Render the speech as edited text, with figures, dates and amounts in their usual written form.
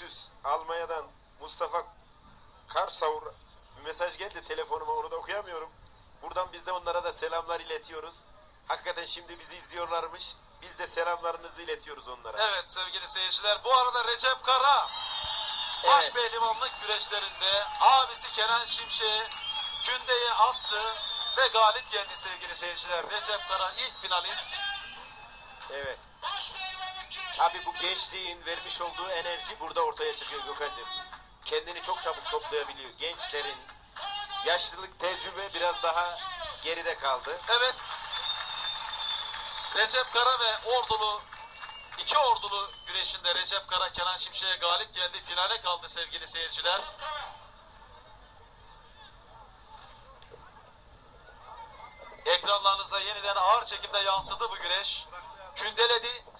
Ünsüz Almanya'dan Mustafa Karsavur mesaj geldi telefonuma, onu da okuyamıyorum. Buradan biz de onlara da selamlar iletiyoruz. Hakikaten şimdi bizi izliyorlarmış. Biz de selamlarınızı iletiyoruz onlara. Evet sevgili seyirciler, bu arada Recep Kara baş pehlivanlık güreşlerinde abisi Kenan Şimşek'e Künde'yi attı ve galip geldi sevgili seyirciler. Recep Kara ilk finalist. Evet. Tabii bu gençliğin vermiş olduğu enerji burada ortaya çıkıyor Gökhan'cığım. Kendini çok çabuk toplayabiliyor. Gençlerin yaşlılık tecrübe biraz daha geride kaldı. Evet. Recep Kara ve Ordulu, iki Ordulu güreşinde Recep Kara Kenan Şimşek'e galip geldi. Finale kaldı sevgili seyirciler. Ekranlarınıza yeniden ağır çekimde yansıdı bu güreş. Kündeledi.